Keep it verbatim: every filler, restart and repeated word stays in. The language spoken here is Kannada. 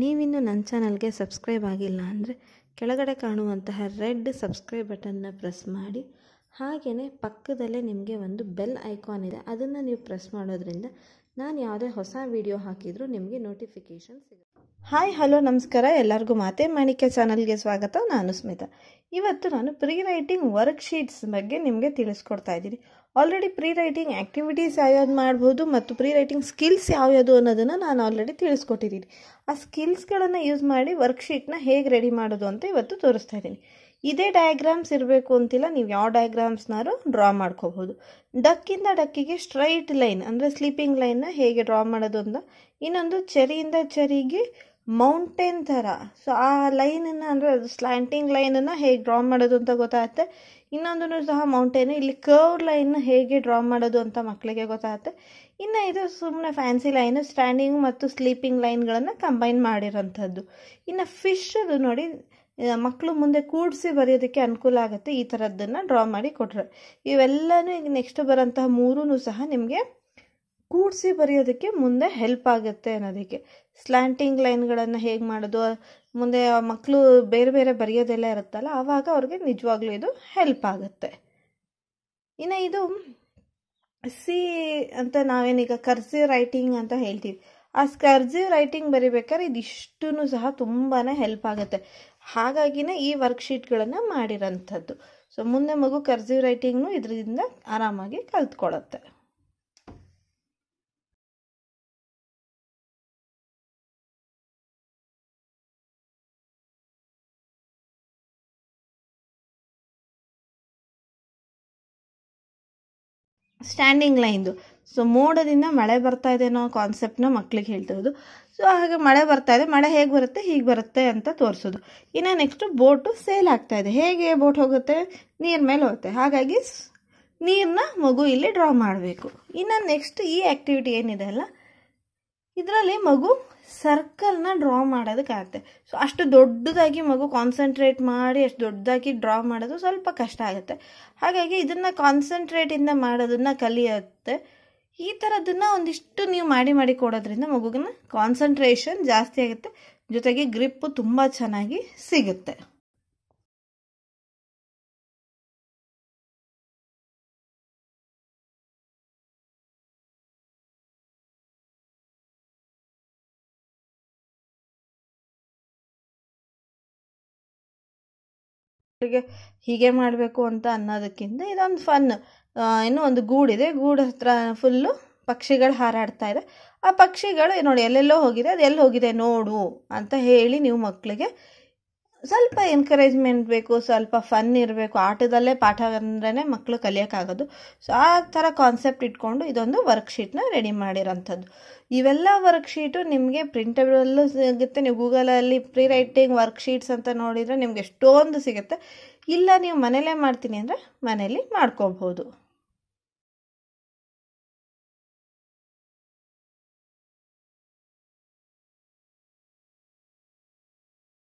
ನೀವಿನ್ನೂ ನನ್ನ ಚಾನಲ್ಗೆ ಸಬ್ಸ್ಕ್ರೈಬ್ ಆಗಿಲ್ಲ ಅಂದರೆ ಕೆಳಗಡೆ ಕಾಣುವಂತಹ ರೆಡ್ ಸಬ್ಸ್ಕ್ರೈಬ್ ಬಟನ್ನ ಪ್ರೆಸ್ ಮಾಡಿ, ಹಾಗೆಯೇ ಪಕ್ಕದಲ್ಲೇ ನಿಮಗೆ ಒಂದು ಬೆಲ್ ಐಕಾನ್ ಇದೆ, ಅದನ್ನು ನೀವು ಪ್ರೆಸ್ ಮಾಡೋದ್ರಿಂದ ನಾನು ಯಾವುದೇ ಹೊಸ ವಿಡಿಯೋ ಹಾಕಿದರೂ ನಿಮಗೆ ನೋಟಿಫಿಕೇಷನ್ ಸಿಗುತ್ತೆ. ಹಾಯ್, ಹಲೋ, ನಮಸ್ಕಾರ. ಎಲ್ಲರಿಗೂ ಮಾತೆ ಮಾಣಿಕ್ಯ ಚಾನಲ್ಗೆ ಸ್ವಾಗತ. ನಾನು ಸ್ಮಿತಾ. ಇವತ್ತು ನಾನು ಪ್ರೀ ರೈಟಿಂಗ್ ವರ್ಕ್ಶೀಟ್ಸ್ ಬಗ್ಗೆ ನಿಮಗೆ ತಿಳಿಸ್ಕೊಡ್ತಾ ಇದ್ದೀನಿ. ಆಲ್ರೆಡಿ ಪ್ರೀ ರೈಟಿಂಗ್ ಆ್ಯಕ್ಟಿವಿಟೀಸ್ ಯಾವ್ಯಾವ್ದು ಮಾಡ್ಬೋದು ಮತ್ತು ಪ್ರೀ ರೈಟಿಂಗ್ ಸ್ಕಿಲ್ಸ್ ಯಾವ್ಯಾವುದು ಅನ್ನೋದನ್ನು ನಾನು ಆಲ್ರೆಡಿ ತಿಳಿಸ್ಕೊಟ್ಟಿದ್ದೀನಿ. ಆ ಸ್ಕಿಲ್ಸ್ಗಳನ್ನು ಯೂಸ್ ಮಾಡಿ ವರ್ಕ್ಶೀಟ್ನ ಹೇಗೆ ರೆಡಿ ಮಾಡೋದು ಅಂತ ಇವತ್ತು ತೋರಿಸ್ತಾ ಇದ್ದೀನಿ. ಇದೇ ಡಯಾಗ್ರಾಮ್ಸ್ ಇರಬೇಕು ಅಂತಿಲ್ಲ, ನೀವು ಯಾವ ಡಯಾಗ್ರಾಮ್ಸ್ನಾರು ಡ್ರಾ ಮಾಡ್ಕೋಬೋದು. ಡಕ್ಕಿಂದ ಡಕ್ಕಿಗೆ ಸ್ಟ್ರೈಟ್ ಲೈನ್ ಅಂದರೆ ಸ್ಲೀಪಿಂಗ್ ಲೈನ್ನ ಹೇಗೆ ಡ್ರಾ ಮಾಡೋದು ಅಂತ, ಇನ್ನೊಂದು ಚೆರಿಯಿಂದ ಚೆರಿಗೆ ಮೌಂಟೇನ್ ಥರ, ಸೊ ಆ ಲೈನನ್ನು ಅಂದರೆ ಅದು ಸ್ಲ್ಯಾಂಟಿಂಗ್ ಲೈನನ್ನು ಹೇಗೆ ಡ್ರಾ ಮಾಡೋದು ಅಂತ ಗೊತ್ತಾಗುತ್ತೆ. ಇನ್ನೊಂದೂ ಸಹ ಮೌಂಟೇನು, ಇಲ್ಲಿ ಕರ್ವ್ ಲೈನ್ನ ಹೇಗೆ ಡ್ರಾ ಮಾಡೋದು ಅಂತ ಮಕ್ಕಳಿಗೆ ಗೊತ್ತಾಗುತ್ತೆ. ಇನ್ನು ಇದು ಸುಮ್ಮನೆ ಫ್ಯಾನ್ಸಿ ಲೈನು, ಸ್ಟ್ಯಾಂಡಿಂಗ್ ಮತ್ತು ಸ್ಲೀಪಿಂಗ್ ಲೈನ್ಗಳನ್ನು ಕಂಬೈನ್ ಮಾಡಿರೋಂಥದ್ದು. ಇನ್ನು ಫಿಶ್ ಅದು ನೋಡಿ, ಮಕ್ಕಳು ಮುಂದೆ ಕೂಡಿಸಿ ಬರೆಯೋದಕ್ಕೆ ಅನುಕೂಲ ಆಗುತ್ತೆ ಈ ಥರದ್ದನ್ನು ಡ್ರಾ ಮಾಡಿ ಕೊಟ್ಟರೆ. ಇವೆಲ್ಲವೂ ಈಗ ನೆಕ್ಸ್ಟ್ ಬರೋಂತಹ ಮೂರೂ ಸಹ ನಿಮಗೆ ಕೂಡಿಸಿ ಬರೆಯೋದಕ್ಕೆ ಮುಂದೆ ಹೆಲ್ಪ್ ಆಗುತ್ತೆ ಅನ್ನೋದಕ್ಕೆ. ಸ್ಲ್ಯಾಂಟಿಂಗ್ ಲೈನ್ಗಳನ್ನು ಹೇಗೆ ಮಾಡೋದು, ಮುಂದೆ ಮಕ್ಕಳು ಬೇರೆ ಬೇರೆ ಬರೆಯೋದೆಲ್ಲ ಇರುತ್ತಲ್ಲ, ಆವಾಗ ಅವ್ರಿಗೆ ನಿಜವಾಗ್ಲೂ ಇದು ಹೆಲ್ಪ್ ಆಗುತ್ತೆ. ಇನ್ನು ಇದು ಸಿ ಅಂತ ನಾವೇನೀಗ ಕರ್ಸಿವ್ ರೈಟಿಂಗ್ ಅಂತ ಹೇಳ್ತೀವಿ. ಆ ಕರ್ಸಿವ್ ರೈಟಿಂಗ್ ಬರಿಬೇಕಾದ್ರೆ ಇದಿಷ್ಟೂ ಸಹ ತುಂಬಾ ಹೆಲ್ಪ್ ಆಗುತ್ತೆ. ಹಾಗಾಗಿನೇ ಈ ವರ್ಕ್ಶೀಟ್ಗಳನ್ನು ಮಾಡಿರೋಂಥದ್ದು. ಸೊ ಮುಂದೆ ಮಗು ಕರ್ಸಿವ್ ರೈಟಿಂಗ್ನು ಇದರಿಂದ ಆರಾಮಾಗಿ ಕಲ್ತ್ಕೊಳ್ಳುತ್ತೆ. ಸ್ಟ್ಯಾಂಡಿಂಗ್ ಲೈನ್ದು, ಸೊ ಮೋಡದಿಂದ ಮಳೆ ಬರ್ತಾ ಇದೆ ಅನ್ನೋ ಕಾನ್ಸೆಪ್ಟನ್ನ ಮಕ್ಕಳಿಗೆ ಹೇಳ್ತಿರೋದು. ಸೊ ಹಾಗೆ ಮಳೆ ಬರ್ತಾ ಇದೆ, ಮಳೆ ಹೇಗೆ ಬರುತ್ತೆ, ಹೀಗೆ ಬರುತ್ತೆ ಅಂತ ತೋರಿಸೋದು. ಇನ್ನು ನೆಕ್ಸ್ಟು ಬೋಟು ಸೇಲ್ ಆಗ್ತಾ ಇದೆ, ಹೇಗೆ ಬೋಟ್ ಹೋಗುತ್ತೆ, ನೀರು ಮೇಲೆ ಹೋಗುತ್ತೆ, ಹಾಗಾಗಿ ನೀರನ್ನ ಮಗು ಇಲ್ಲಿ ಡ್ರಾ ಮಾಡಬೇಕು. ಇನ್ನು ನೆಕ್ಸ್ಟ್ ಈ ಆ್ಯಕ್ಟಿವಿಟಿ ಏನಿದೆ ಅಲ್ಲ, ಇದರಲ್ಲಿ ಮಗು ಸರ್ಕಲ್ನ ಡ್ರಾ ಮಾಡೋದಕ್ಕಾಗುತ್ತೆ. ಸೊ ಅಷ್ಟು ದೊಡ್ಡದಾಗಿ ಮಗು ಕಾನ್ಸಂಟ್ರೇಟ್ ಮಾಡಿ ಅಷ್ಟು ದೊಡ್ಡದಾಗಿ ಡ್ರಾ ಮಾಡೋದು ಸ್ವಲ್ಪ ಕಷ್ಟ ಆಗುತ್ತೆ. ಹಾಗಾಗಿ ಇದನ್ನು ಕಾನ್ಸಂಟ್ರೇಟಿಂದ ಮಾಡೋದನ್ನು ಕಲಿಯುತ್ತೆ. ಈ ಥರದನ್ನು ಒಂದಿಷ್ಟು ನೀವು ಮಾಡಿ ಮಾಡಿ ಕೊಡೋದ್ರಿಂದ ಮಗುವಿನ ಕಾನ್ಸಂಟ್ರೇಷನ್ ಜಾಸ್ತಿ ಆಗುತ್ತೆ, ಜೊತೆಗೆ ಗ್ರಿಪ್ಪು ತುಂಬ ಚೆನ್ನಾಗಿ ಸಿಗುತ್ತೆ. ಹೀಗೆ ಮಾಡಬೇಕು ಅಂತ ಅನ್ನೋದಕ್ಕಿಂತ ಇದೊಂದು ಫನ್. ಇನ್ನೂ ಒಂದು ಗೂಡಿದೆ, ಗೂಡು ಹತ್ರ ಫುಲ್ಲು ಪಕ್ಷಿಗಳು ಹಾರಾಡ್ತಾ ಇದೆ. ಆ ಪಕ್ಷಿಗಳು ನೋಡಿ ಎಲ್ಲೆಲ್ಲೋ ಹೋಗಿದೆ, ಅದು ಎಲ್ಲಿ ಹೋಗಿದೆ ನೋಡು ಅಂತ ಹೇಳಿ ನೀವು ಮಕ್ಕಳಿಗೆ ಸ್ವಲ್ಪ ಎನ್ಕರೇಜ್ಮೆಂಟ್ ಬೇಕು, ಸ್ವಲ್ಪ ಫನ್ ಇರಬೇಕು. ಆಟದಲ್ಲೇ ಪಾಠ ಅಂದ್ರೆ ಮಕ್ಕಳು ಕಲಿಯೋಕ್ಕಾಗೋದು. ಸೊ ಆ ಥರ ಕಾನ್ಸೆಪ್ಟ್ ಇಟ್ಕೊಂಡು ಇದೊಂದು ವರ್ಕ್ಶೀಟ್ನ ರೆಡಿ ಮಾಡಿರೋಂಥದ್ದು. ಇವೆಲ್ಲ ವರ್ಕ್ಶೀಟು ನಿಮಗೆ ಪ್ರಿಂಟಬಲ್ಲೂ ಸಿಗುತ್ತೆ. ನೀವು ಗೂಗಲಲ್ಲಿ ಪ್ರೀ ರೈಟಿಂಗ್ ವರ್ಕ್ಶೀಟ್ಸ್ ಅಂತ ನೋಡಿದರೆ ನಿಮ್ಗೆ ಎಷ್ಟೊಂದು ಸಿಗುತ್ತೆ. ಇಲ್ಲ ನೀವು ಮನೇಲೇ ಮಾಡ್ತೀನಿ ಅಂದರೆ ಮನೇಲಿ ಮಾಡ್ಕೋಬಹುದು.